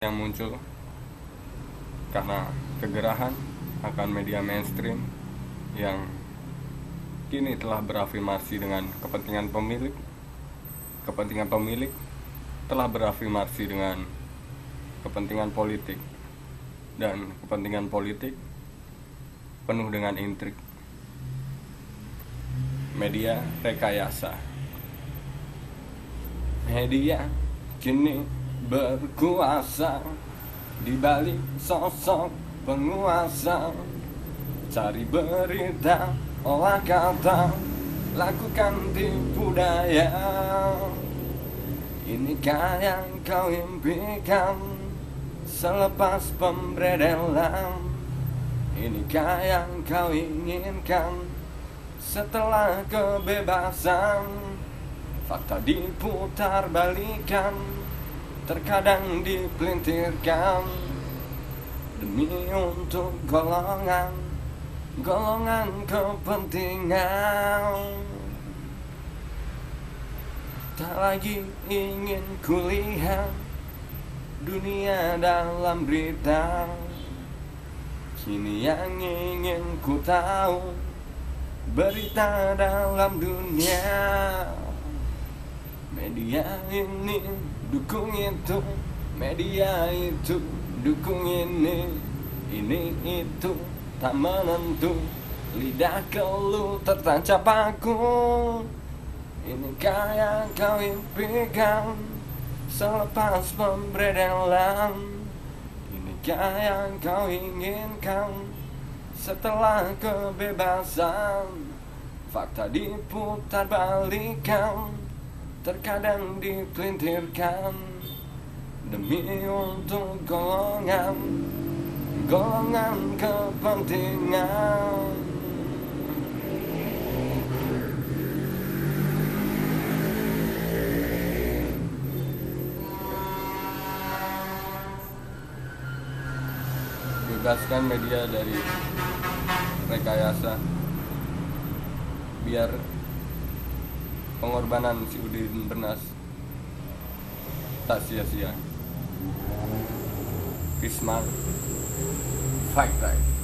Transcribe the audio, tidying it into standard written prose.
yang muncul karena kegerahan akan media mainstream yang kini telah berafirmasi dengan kepentingan pemilik telah berafirmasi dengan kepentingan politik, dan kepentingan politik penuh dengan intrik media rekayasa. Media kini berkuasa di balik sosok penguasa, cari berita, olah kata, lakukan tipu daya. Inikah yang kau impikan selepas pemberedelan? Inikah yang kau inginkan setelah kebebasan? Fakta diputar balikan, terkadang dipelintirkan, demi untuk golongan kepentingan. Tak lagi ingin kulihat dunia dalam berita. Kini yang ingin ku tahu berita dalam dunia. Media ini dukung itu, media itu dukung ini itu tak menentu, lidah keluh tertancap aku. Inikah yang kau impikan selepas pemberedelan? Inikah yang kau inginkan setelah kebebasan? Fakta diputar balikan, terkadang dipelintirkan, demi untuk golongan kepentingan. Bebaskan media dari rekayasa, biar pengorbanan si Udin Bernas tak sia-sia. Peace man, fight right.